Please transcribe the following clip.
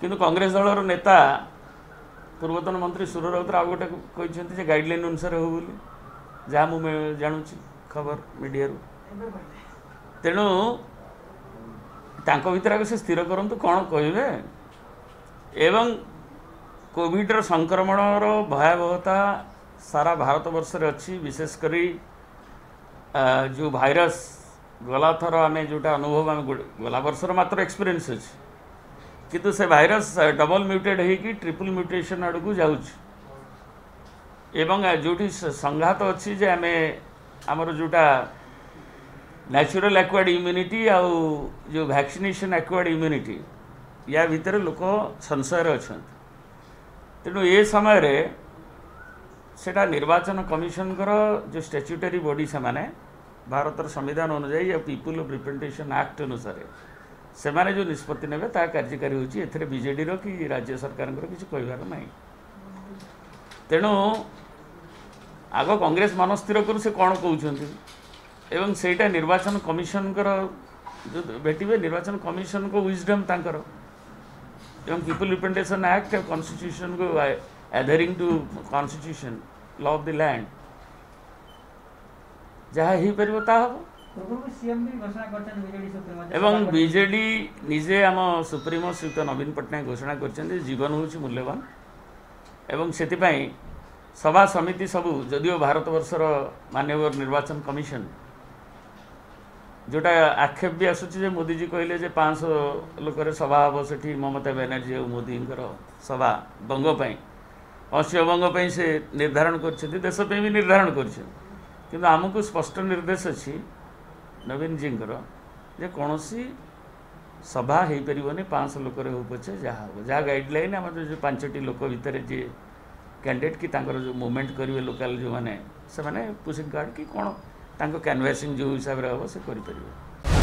किंतु कांग्रेस दलर नेता पूर्वतन मंत्री सुर राउतराय आउ गोटे कहिसेंती जे गाइडलाइन अनुसार हो बोली जहाँ मु जानुची खबर मीडिया रु तेणु तांको भितर से स्थिर करंतु कोन कहिबे एवं कोविड रो संक्रमण रो भयावहता सारा भारत वर्ष रे अछि विशेष करी जो वायरस गला थर आम जोटा अनुभव आम गला वर्षर मात्र एक्सपीरियंस अच्छे किंतु से वायरस डबल म्यूटेड होगी ट्रिपल म्यूटेशन आड़ को जाऊँगी जो संघात अच्छी जे आम आमर जोटा नेचुरल एक्वायर्ड इम्यूनिटी आउ जो वैक्सीनेशन एक्वायर्ड इम्यूनिटी या भितर लोक संशय अच्छा तेणु ये समय रे सेटा निर्वाचन कमिशन जो स्टैच्यूटरी बॉडी से मैंने भारतर संविधान अनुजाई या पीपुल ऑफ रिप्रेजेंटेशन एक्ट अनुसार से माने जो निष्पत्ति ने कार्यकारी होची एथरे बीजेडी रो कि राज्य सरकार किसी कहबार नहीं तेणु आग कांग्रेस मान स्थिर करू से कौन कहते एवं सेटा निर्वाचन कमिशन जो भेटिबे निर्वाचन कमिशन को विजडम तांकर एवं पीपुल रिप्रेजेंटेशन एक्ट कॉन्स्टिट्यूशन को adhering to constitution law of the land जहा ही परिवर्तन हो सीएम भी घोषणा करछन बीजेडी सुप्रीमो एवं बीजेडी निजे आम सुप्रीमो श्रीयुक्त नवीन पट्टनायक घोषणा करछन जीवन होछि मूल्यवान एवं सेति पई सभा समिति सबू जदियो भारत वर्षर मान्यवर निर्वाचन कमिशन जोटा आक्षेप भी आसुची जे मोदी जी कहले जे 500 लोकर सभा हो सेठी ममता बनर्जी और मोदी सभा बंगो पई पश्चिमबंग से निर्धारण करसपी भी निर्धारण करमको स्पष्ट निर्देश अच्छी नवीन जी जे कौन सभा हो पार 500 लोक हो पचे जहाँ हम जहाँ गाइडलाइन आम जो 5टी लोक भितर जी कैंडिडेट कि जो मुवमेंट करेंगे लोकाल जो मैंने पुशिंग कार्ड कि कौन कैनवासिंग जो हिसाब से हम से करें।